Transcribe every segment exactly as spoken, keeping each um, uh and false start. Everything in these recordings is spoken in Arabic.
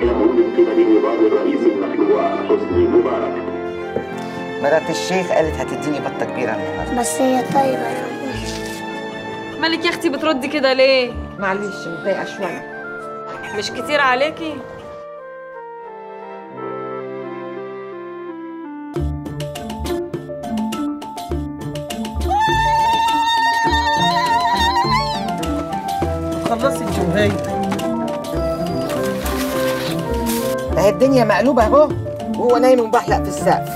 لكنه من قبل نظام الرئيس النخلوة حسني مبارك. مرات الشيخ قالت هتديني بطة كبيرة النهارده، بس هي طيبة يا عم. مالك يا اختي بتردي كده ليه؟ معلش متضايقة شوية. مش كتير عليكي؟ خلصت شوهاي. اهي الدنيا مقلوبه اهو، وهو نايم ومبحلق في السقف.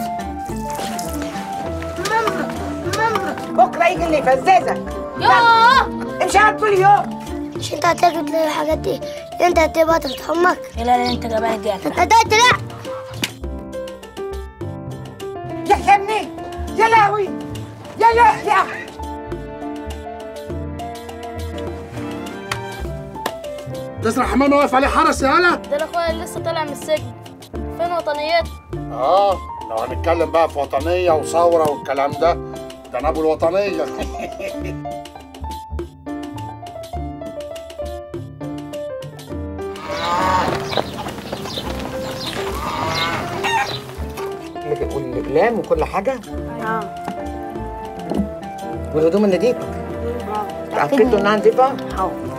ماما ماما بكره يجي اللي يفززك. ياه امشي اقعد طول اليوم. مش انت هتجد الحاجات دي؟ انت هتبقى تفتح امك؟ لا لا انت جبان دي انت قلت لا. يا حنين يا لهوي يا يا يا تسرح حمام واقف عليه حرس يا هلا؟ ده الاخويا اللي لسه طالع من السجن، فين وطنيته؟ اه لو هنتكلم بقى في وطنيه وثوره والكلام ده، ده انا ابو الوطنيه. والاقلام وكل حاجه؟ اه والهدوم اللي ديك؟ اه اتاكدتوا انها نضيفه؟ اه